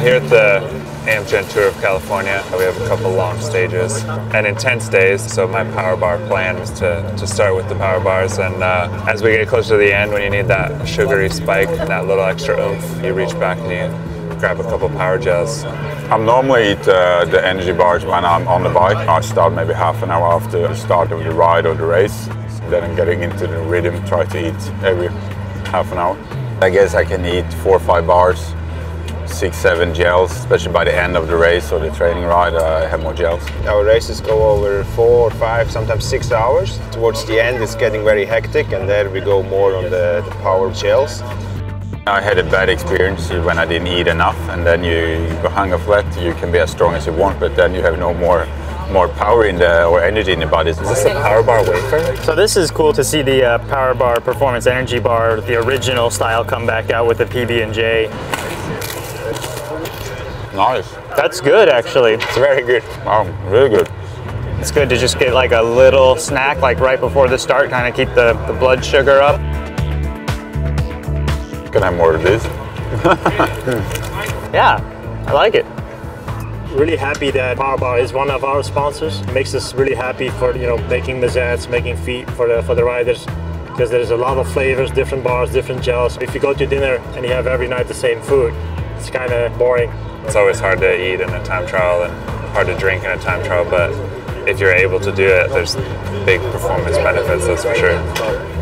Here at the Amgen Tour of California, we have a couple launch stages and intense days, so my PowerBar plan is to start with the PowerBars, and as we get closer to the end, when you need that sugary spike, that little extra oomph, you reach back and you grab a couple PowerGels. I normally eat the energy bars when I'm on the bike. I start maybe half an hour after the start of the ride or the race, then I'm getting into the rhythm, try to eat every half an hour. I guess I can eat 4 or 5 bars, 6, 7 gels, especially by the end of the race or the training ride, I have more gels. Our races go over 4 or 5, sometimes 6 hours. Towards the end it's getting very hectic, and there we go more on the power gels. I had a bad experience when I didn't eat enough, and then you go hunger flat. You can be as strong as you want, but then you have no more power in the or energy in the body. Is this a PowerBar wafer? So this is cool to see the PowerBar Performance Energy Bar, the original style, come back out with the PB&J. Nice. That's good, actually. It's very good. Wow, really good. It's good to just get like a little snack, like right before the start, kind of keep the blood sugar up. Can I have more of this? Yeah, I like it. Really happy that PowerBar is one of our sponsors. It makes us really happy for, you know, making mezzettes, making feet for the riders, because there's a lot of flavors, different bars, different gels. If you go to dinner and you have every night the same food, it's kind of boring. It's always hard to eat in a time trial and hard to drink in a time trial, but if you're able to do it, there's big performance benefits, that's for sure.